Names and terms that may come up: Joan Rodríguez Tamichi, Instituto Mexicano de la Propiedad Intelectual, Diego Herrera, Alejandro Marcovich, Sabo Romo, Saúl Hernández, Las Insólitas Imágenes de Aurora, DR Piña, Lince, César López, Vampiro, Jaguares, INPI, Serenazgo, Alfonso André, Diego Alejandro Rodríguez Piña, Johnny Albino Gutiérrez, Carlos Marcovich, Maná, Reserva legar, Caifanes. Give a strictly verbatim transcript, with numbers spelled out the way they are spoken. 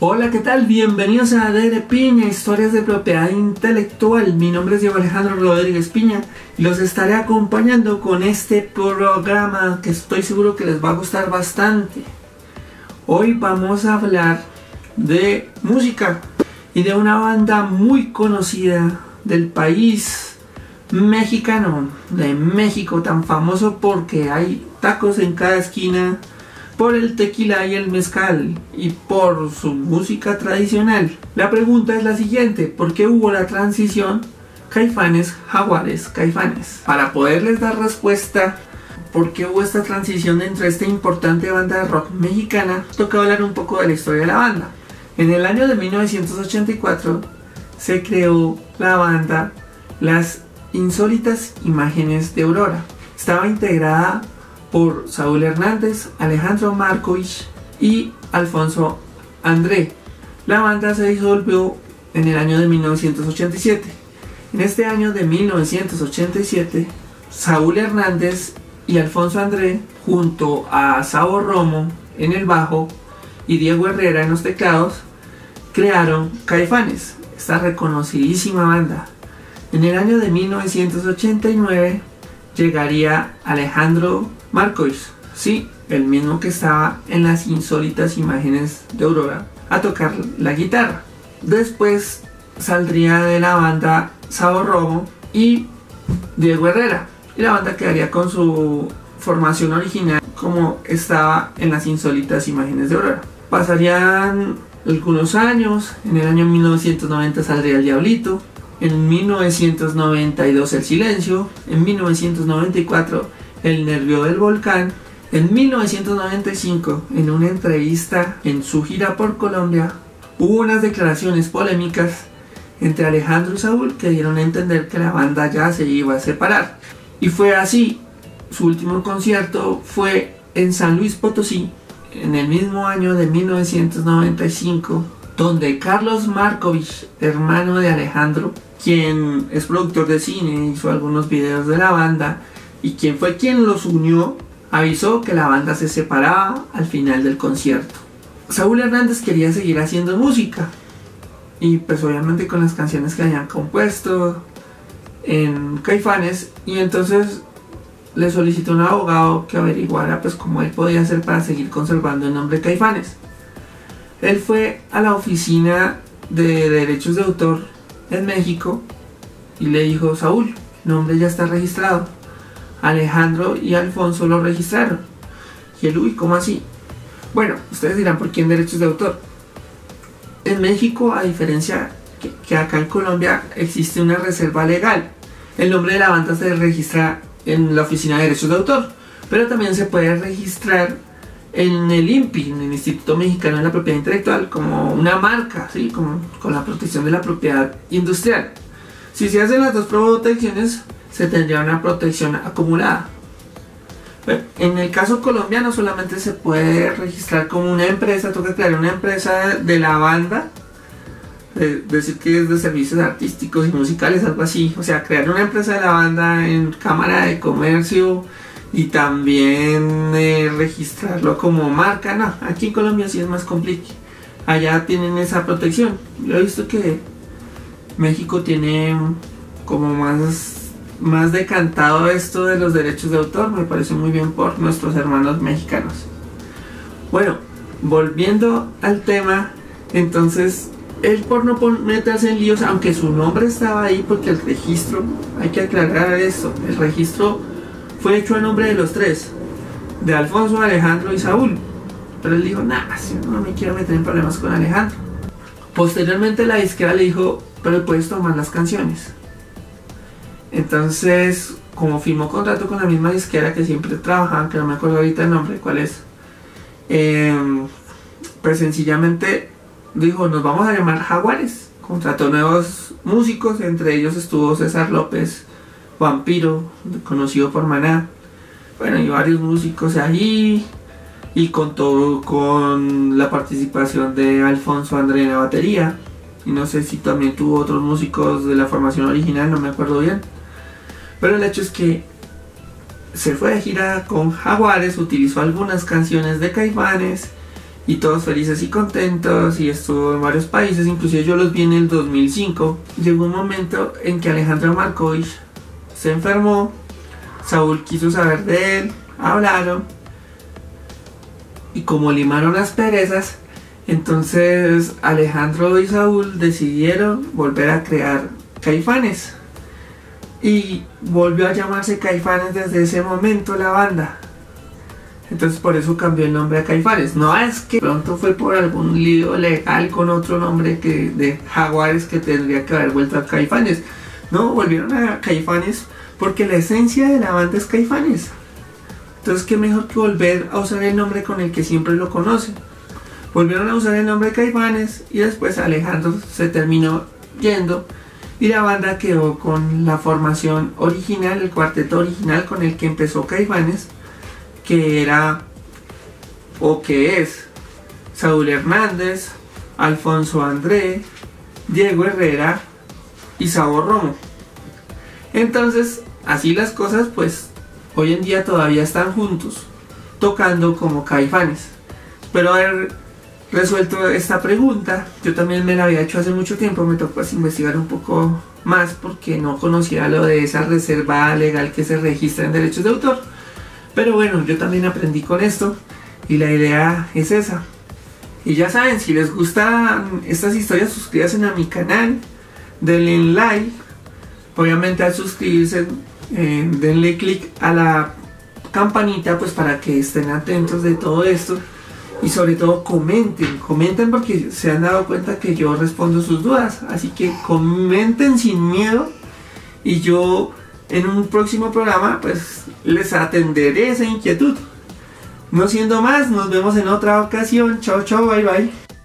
Hola, ¿qué tal? Bienvenidos a D R Piña, historias de propiedad intelectual. Mi nombre es Diego Alejandro Rodríguez Piña y los estaré acompañando con este programa que estoy seguro que les va a gustar bastante. Hoy vamos a hablar de música y de una banda muy conocida del país mexicano, de México, tan famoso porque hay tacos en cada esquina, por el tequila y el mezcal y por su música tradicional. La pregunta es la siguiente: ¿por qué hubo la transición Caifanes, Jaguares, Caifanes? Para poderles dar respuesta por qué hubo esta transición entre esta importante banda de rock mexicana, toca hablar un poco de la historia de la banda. En el año de mil novecientos ochenta y cuatro se creó la banda Las Insólitas Imágenes de Aurora. Estaba integrada por Saúl Hernández, Alejandro Marcovich y Alfonso André. La banda se disolvió en el año de mil novecientos ochenta y siete. En este año de mil novecientos ochenta y siete, Saúl Hernández y Alfonso André, junto a Sabo Romo en el bajo y Diego Herrera en los teclados, crearon Caifanes, esta reconocidísima banda. En el año de mil novecientos ochenta y nueve llegaría Alejandro Marcovich, sí, el mismo que estaba en Las Insólitas Imágenes de Aurora, a tocar la guitarra. Después saldría de la banda Sabo Romo y Diego Herrera, y la banda quedaría con su formación original como estaba en Las Insólitas Imágenes de Aurora. Pasarían algunos años. En el año mil novecientos noventa saldría el Diablito, en mil novecientos noventa y dos el Silencio, en mil novecientos noventa y cuatro el Nervio del Volcán. En mil novecientos noventa y cinco, en una entrevista en su gira por Colombia, hubo unas declaraciones polémicas entre Alejandro y Saúl que dieron a entender que la banda ya se iba a separar, y fue así. Su último concierto fue en San Luis Potosí en el mismo año de mil novecientos noventa y cinco, donde Carlos Marcovich, hermano de Alejandro, quien es productor de cine, hizo algunos videos de la banda, y quien fue quien los unió, avisó que la banda se separaba al final del concierto. Saúl Hernández quería seguir haciendo música, y pues obviamente con las canciones que habían compuesto en Caifanes, y entonces le solicitó a un abogado que averiguara pues cómo él podía hacer para seguir conservando el nombre Caifanes. Él fue a la oficina de derechos de autor en México y le dijo: Saúl, el nombre ya está registrado, Alejandro y Alfonso lo registraron. Y él, uy, ¿cómo así? Bueno, ustedes dirán, ¿por qué en derechos de autor? En México, a diferencia que, que acá en Colombia, existe una reserva legal. El nombre de la banda se registra en la oficina de derechos de autor, pero también se puede registrar en el I N P I, en el Instituto Mexicano de la Propiedad Intelectual, como una marca, ¿sí? Como, con la protección de la propiedad industrial. Si se hacen las dos protecciones, se tendría una protección acumulada. En el caso colombiano solamente se puede registrar como una empresa, toca crear una empresa de la banda, es decir, que es de servicios artísticos y musicales, algo así. O sea, crear una empresa de la banda en Cámara de Comercio y también eh, registrarlo como marca. No, aquí en Colombia sí es más complicado. Allá tienen esa protección. Yo he visto que México tiene como más... más decantado esto de los derechos de autor. Me parece muy bien por nuestros hermanos mexicanos. Bueno, volviendo al tema, entonces él, por no meterse en líos, aunque su nombre estaba ahí, porque el registro, hay que aclarar esto, el registro fue hecho a nombre de los tres, de Alfonso, Alejandro y Saúl, pero él dijo: nada, yo no me quiero meter en problemas con Alejandro. Posteriormente la disquera le dijo: pero puedes tomar las canciones. Entonces, como firmó contrato con la misma disquera que siempre trabajaban, que no me acuerdo ahorita el nombre, cuál es, eh, pues sencillamente dijo: nos vamos a llamar Jaguares. Contrató nuevos músicos, entre ellos estuvo César López, Vampiro, conocido por Maná, bueno, y varios músicos allí, y contó con la participación de Alfonso André en la batería, y no sé si también tuvo otros músicos de la formación original, no me acuerdo bien. Pero el hecho es que se fue de gira con Jaguares, utilizó algunas canciones de Caifanes y todos felices y contentos, y estuvo en varios países, inclusive yo los vi en el dos mil cinco. Llegó un momento en que Alejandro Marcovich se enfermó, Saúl quiso saber de él, hablaron, y como limaron las perezas, entonces Alejandro y Saúl decidieron volver a crear Caifanes, y volvió a llamarse Caifanes desde ese momento la banda. Entonces por eso cambió el nombre a Caifanes. No es que pronto fue por algún lío legal con otro nombre que de Jaguares que tendría que haber vuelto a Caifanes. No, volvieron a Caifanes porque la esencia de la banda es Caifanes. Entonces qué mejor que volver a usar el nombre con el que siempre lo conocen. Volvieron a usar el nombre de Caifanes y después Alejandro se terminó yendo y la banda quedó con la formación original, el cuarteto original con el que empezó Caifanes, que era, o que es, Saúl Hernández, Alfonso André, Diego Herrera y Sabo Romo. Entonces, así las cosas, pues hoy en día todavía están juntos, tocando como Caifanes. Pero haber resuelto esta pregunta, yo también me la había hecho hace mucho tiempo, me tocó pues investigar un poco más porque no conocía lo de esa reserva legal que se registra en derechos de autor. Pero bueno, yo también aprendí con esto y la idea es esa. Y ya saben, si les gustan estas historias, suscríbanse a mi canal, denle like. Obviamente al suscribirse, eh, denle click a la campanita pues para que estén atentos de todo esto. Y sobre todo comenten, comenten porque se han dado cuenta que yo respondo sus dudas. Así que comenten sin miedo y yo... en un próximo programa pues les atenderé esa inquietud. No siendo más, nos vemos en otra ocasión. Chao, chao, bye, bye.